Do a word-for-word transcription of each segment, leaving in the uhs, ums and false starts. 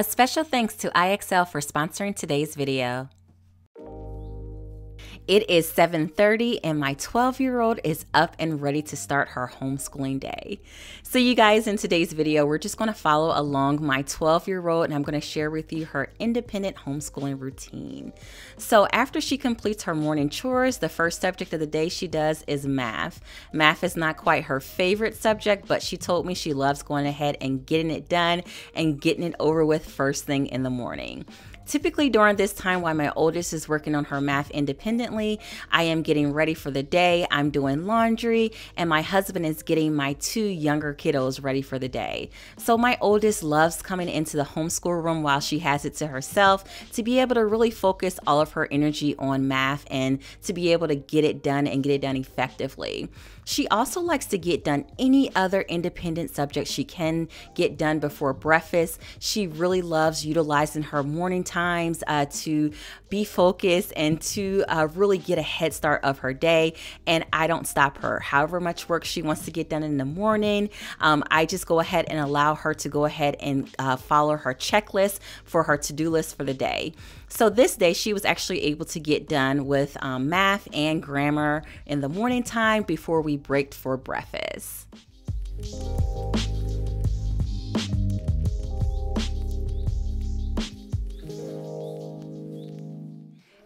A special thanks to I X L for sponsoring today's video. It is seven thirty and my twelve year old is up and ready to start her homeschooling day. So you guys, in today's video, we're just gonna follow along my twelve year old and I'm gonna share with you her independent homeschooling routine. So after she completes her morning chores, the first subject of the day she does is math. Math is not quite her favorite subject, but she told me she loves going ahead and getting it done and getting it over with first thing in the morning. Typically during this time while my oldest is working on her math independently, I am getting ready for the day, I'm doing laundry, and my husband is getting my two younger kiddos ready for the day. So my oldest loves coming into the homeschool room while she has it to herself to be able to really focus all of her energy on math and to be able to get it done and get it done effectively. She also likes to get done any other independent subject she can get done before breakfast. She really loves utilizing her morning times uh, to be focused and to uh, really get a head start of her day. And I don't stop her. However much work she wants to get done in the morning, um, I just go ahead and allow her to go ahead and uh, follow her checklist for her to-do list for the day. So this day she was actually able to get done with um, math and grammar in the morning time before we break for breakfast.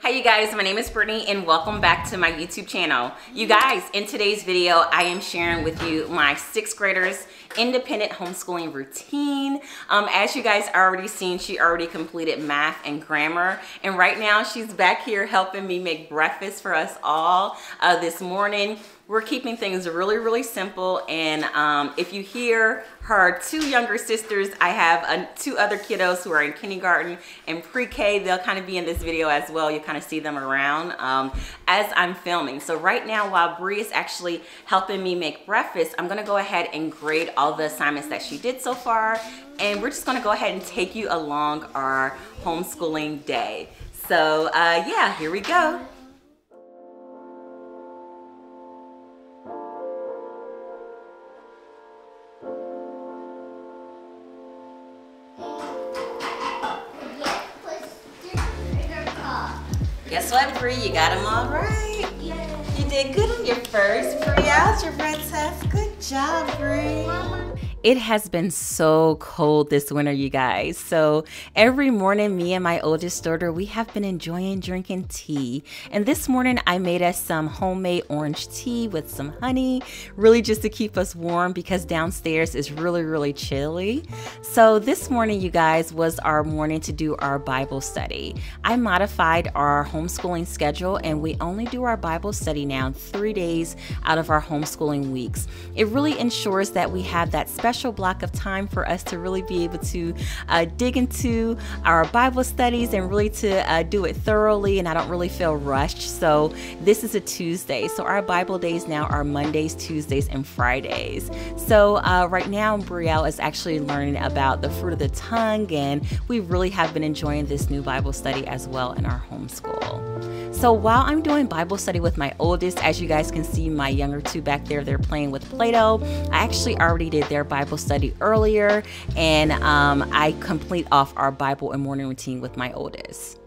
Hey you guys, my name is Brittany and welcome back to my YouTube channel. You guys, in today's video, I am sharing with you my sixth graders' independent homeschooling routine. Um, as you guys already seen, she already completed math and grammar. And right now she's back here helping me make breakfast for us all uh, this morning. We're keeping things really, really simple. And um, if you hear her two younger sisters, I have uh, two other kiddos who are in kindergarten and pre-K. They'll kind of be in this video as well. You kind of see them around um, as I'm filming. So right now, while Bree is actually helping me make breakfast, I'm gonna go ahead and grade all the assignments that she did so far. And we're just gonna go ahead and take you along our homeschooling day. So uh, yeah, here we go. Guess what, Bree? You got them all right. Yeah. You did good in your first pre-algebra test. Good job, Bree. It has been so cold this winter, you guys. So every morning, me and my oldest daughter, we have been enjoying drinking tea. And this morning I made us some homemade orange tea with some honey, really just to keep us warm because downstairs is really, really chilly. So this morning, you guys, was our morning to do our Bible study. I modified our homeschooling schedule and we only do our Bible study now three days out of our homeschooling weeks. It really ensures that we have that special block of time for us to really be able to uh, dig into our Bible studies and really to uh, do it thoroughly, and I don't really feel rushed. So this is a Tuesday, so our Bible days now are Mondays, Tuesdays, and Fridays. So uh, right now Brielle is actually learning about the fruit of the tongue, and we really have been enjoying this new Bible study as well in our homeschool. So while I'm doing Bible study with my oldest, as you guys can see, my younger two back there, they're playing with Play-Doh. I actually already did their Bible study earlier, and um, I complete off our Bible and morning routine with my oldest.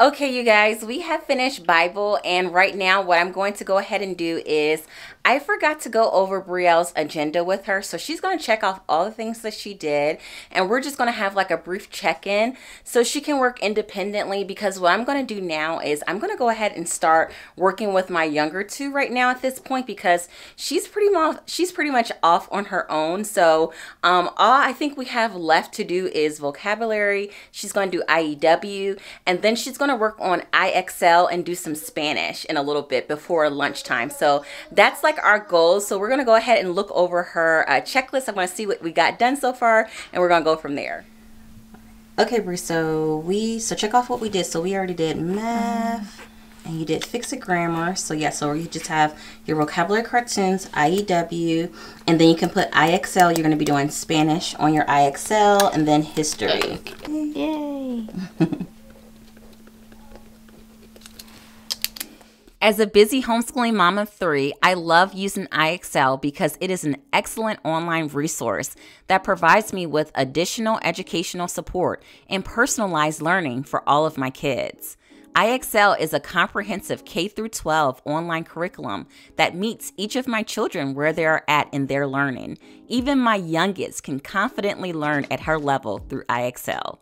Okay, you guys, we have finished Bible, and right now what I'm going to go ahead and do is I forgot to go over Brielle's agenda with her, so she's going to check off all the things that she did, and we're just going to have like a brief check-in so she can work independently, because what I'm going to do now is I'm going to go ahead and start working with my younger two right now at this point, because she's pretty much, she's pretty much off on her own. So um, all I think we have left to do is vocabulary, she's going to do I E W, and then she's going to work on I X L and do some Spanish in a little bit before lunchtime. So that's like our goal. So we're going to go ahead and look over her uh, checklist. I'm going to see what we got done so far, and we're going to go from there. Okay, Bree, so we so check off what we did. So we already did math and you did fix a grammar. So yeah, so you just have your vocabulary cartoons, I E W, and then you can put I X L. You're going to be doing Spanish on your I X L, and then history. Yay. As a busy homeschooling mom of three, I love using I X L because it is an excellent online resource that provides me with additional educational support and personalized learning for all of my kids. I X L is a comprehensive K through twelve online curriculum that meets each of my children where they are at in their learning. Even my youngest can confidently learn at her level through I X L.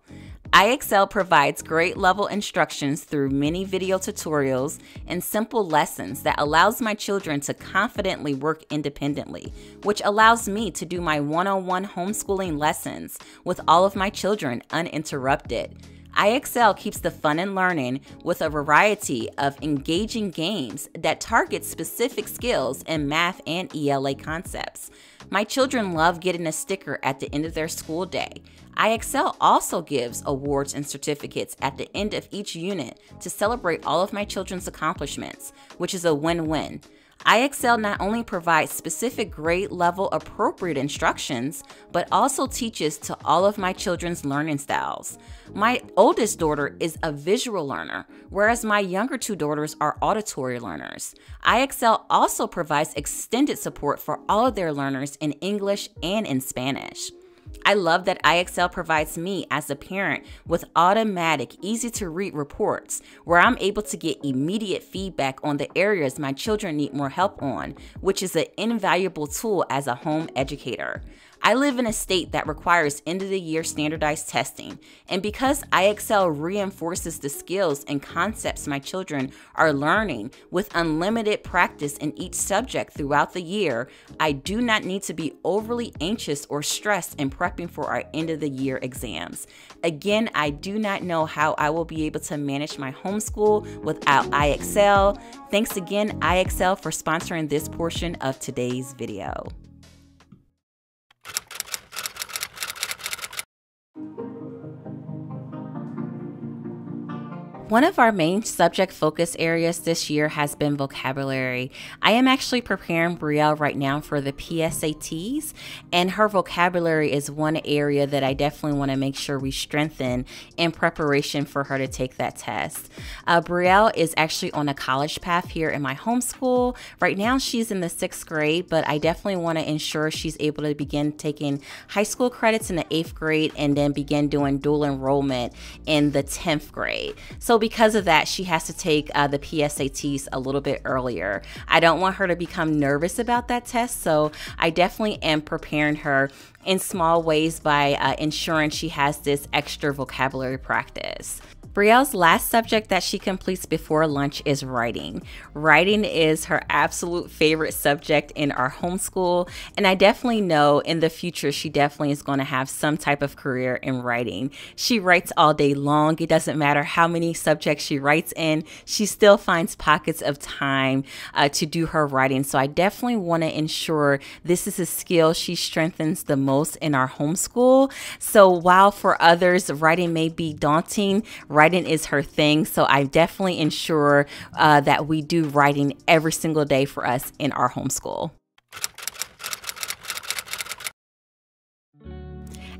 I X L provides grade level instructions through many video tutorials and simple lessons that allows my children to confidently work independently, which allows me to do my one-on-one homeschooling lessons with all of my children uninterrupted. I X L keeps the fun in learning with a variety of engaging games that target specific skills in math and E L A concepts. My children love getting a sticker at the end of their school day. I X L also gives awards and certificates at the end of each unit to celebrate all of my children's accomplishments, which is a win-win. I X L not only provides specific grade level appropriate instructions, but also teaches to all of my children's learning styles. My oldest daughter is a visual learner, whereas my younger two daughters are auditory learners. I X L also provides extended support for all of their learners in English and in Spanish. I love that I X L provides me as a parent with automatic, easy-to-read reports where I'm able to get immediate feedback on the areas my children need more help on, which is an invaluable tool as a home educator. I live in a state that requires end-of-the-year standardized testing, and because I X L reinforces the skills and concepts my children are learning with unlimited practice in each subject throughout the year, I do not need to be overly anxious or stressed in prepping for our end-of-the-year exams. Again, I do not know how I will be able to manage my homeschool without I X L. Thanks again, I X L, for sponsoring this portion of today's video. One of our main subject focus areas this year has been vocabulary. I am actually preparing Brielle right now for the P S A Ts, and her vocabulary is one area that I definitely want to make sure we strengthen in preparation for her to take that test. Uh, Brielle is actually on a college path here in my homeschool. Right now she's in the sixth grade, but I definitely want to ensure she's able to begin taking high school credits in the eighth grade and then begin doing dual enrollment in the tenth grade. So because of that, she has to take uh, the P S A Ts a little bit earlier. I don't want her to become nervous about that test, so I definitely am preparing her in small ways by uh, ensuring she has this extra vocabulary practice. Brielle's last subject that she completes before lunch is writing. Writing is her absolute favorite subject in our homeschool, and I definitely know in the future she definitely is going to have some type of career in writing. She writes all day long. It doesn't matter how many subjects she writes in, she still finds pockets of time uh, to do her writing. So I definitely want to ensure this is a skill she strengthens the most in our homeschool. So while for others writing may be daunting, writing Writing is her thing, so I definitely ensure uh, that we do writing every single day for us in our homeschool.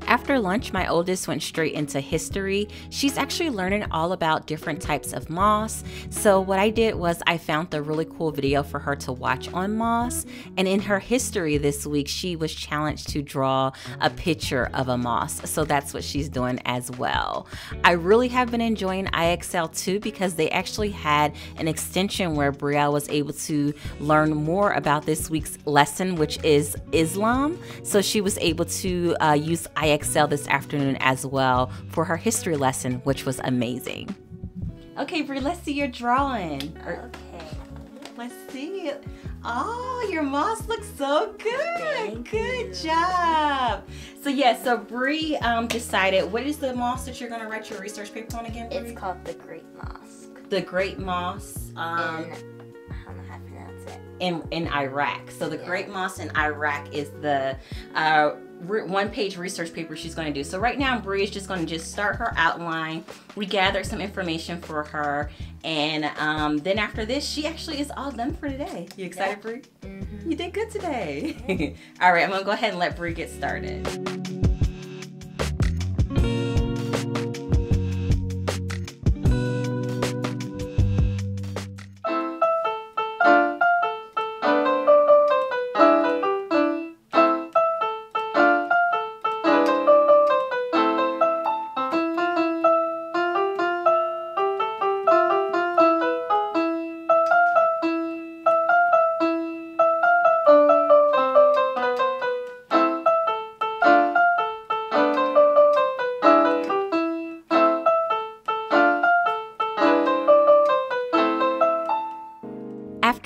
After lunch, my oldest went straight into history. She's actually learning all about different types of moss. So what I did was I found a really cool video for her to watch on moss. And in her history this week, she was challenged to draw a picture of a moss. So that's what she's doing as well. I really have been enjoying I X L too, because they actually had an extension where Brielle was able to learn more about this week's lesson, which is Islam. So she was able to uh, use I X L I X L this afternoon as well for her history lesson, which was amazing. Okay, Brie, let's see your drawing. Okay. Let's see it. Oh, your moss looks so good. Good job. So yeah, so Brie um, decided, what is the moss that you're going to write your research paper on again, Brie? It's called the Great Mosque. The Great Mosque. Um, in, I don't know how to pronounce it. In, in Iraq. So the yeah. Great Mosque in Iraq is the... Uh, one page research paper she's going to do. So right now Brie is just going to just start her outline. We gathered some information for her, and um, then after this she actually is all done for today. You excited, yeah. Brie? Mm-hmm. You did good today. Yeah. All right, I'm going to go ahead and let Brie get started.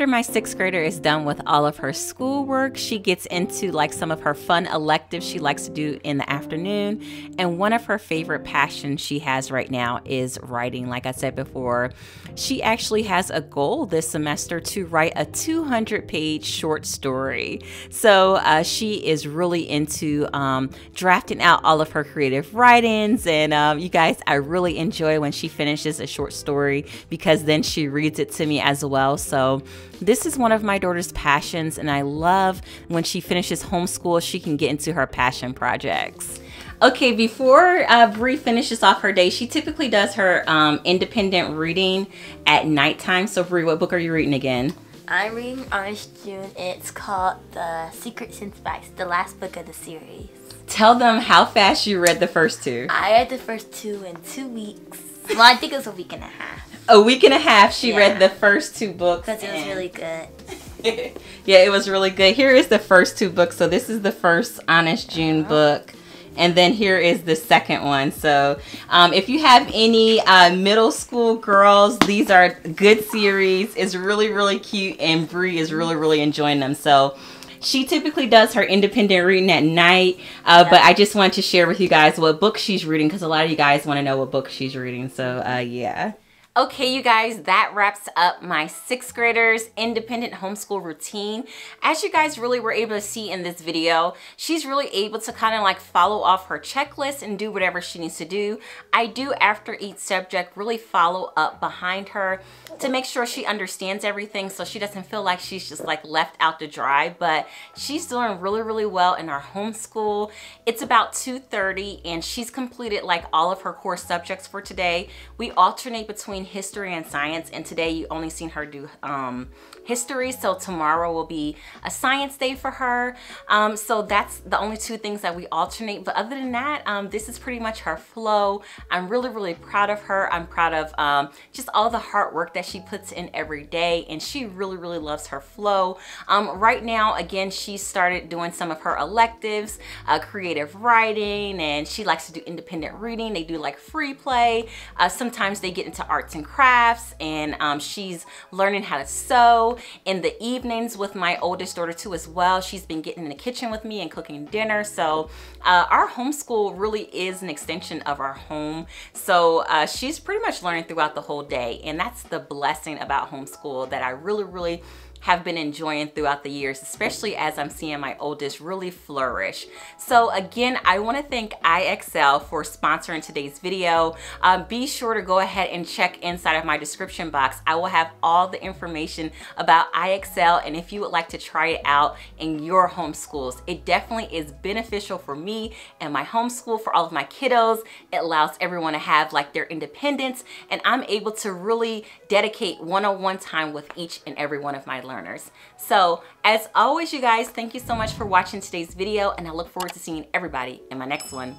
after my sixth grader is done with all of her schoolwork, she gets into like some of her fun electives she likes to do in the afternoon. And one of her favorite passions she has right now is writing. Like I said before, she actually has a goal this semester to write a two hundred page short story. So uh, she is really into um, drafting out all of her creative writings. And um, you guys, I really enjoy when she finishes a short story because then she reads it to me as well. So this is one of my daughter's passions, and I love when she finishes homeschool, she can get into her passion projects. Okay, before uh, Brie finishes off her day, she typically does her um, independent reading at nighttime. So Brie, what book are you reading again? I'm reading Arshin. It's called The Secret Since Spice, the last book of the series. Tell them how fast you read the first two. I read the first two in two weeks. Well, I think it was a week and a half. A week and a half, she yeah. read the first two books. Because it was really good. Yeah, it was really good. Here is the first two books. So this is the first Honest June oh. book. And then here is the second one. So um, if you have any uh, middle school girls, these are good series. It's really, really cute. And Brie is really, really enjoying them. So she typically does her independent reading at night. Uh, yeah. But I just wanted to share with you guys what book she's reading, because a lot of you guys want to know what book she's reading. So uh, yeah. Okay, you guys, that wraps up my sixth grader's independent homeschool routine. As you guys really were able to see in this video, she's really able to kind of like follow off her checklist and do whatever she needs to do. I do, after each subject, really follow up behind her to make sure she understands everything so she doesn't feel like she's just like left out to dry. But she's doing really, really well in our homeschool. It's about two thirty and she's completed like all of her core subjects for today. We alternate between history and science, and today you only seen her do um history, so tomorrow will be a science day for her. Um so that's the only two things that we alternate, but other than that, um this is pretty much her flow. I'm really, really proud of her. I'm proud of um just all the hard work that she puts in every day, and she really, really loves her flow. Um right now, again, she started doing some of her electives, uh creative writing, and she likes to do independent reading. They do like free play, uh sometimes they get into arts and crafts, and um, she's learning how to sew. In the evenings with my oldest daughter too as well, she's been getting in the kitchen with me and cooking dinner. So uh, our homeschool really is an extension of our home. So uh, she's pretty much learning throughout the whole day, and that's the blessing about homeschool that I really, really have been enjoying throughout the years, especially as I'm seeing my oldest really flourish. So again, I wanna thank I X L for sponsoring today's video. Um, be sure to go ahead and check inside of my description box. I will have all the information about I X L, and if you would like to try it out in your homeschools, it definitely is beneficial for me and my homeschool, for all of my kiddos. It allows everyone to have like their independence, and I'm able to really dedicate one-on-one time with each and every one of my learners. learners. So as always, you guys, thank you so much for watching today's video, and I look forward to seeing everybody in my next one.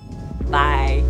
Bye.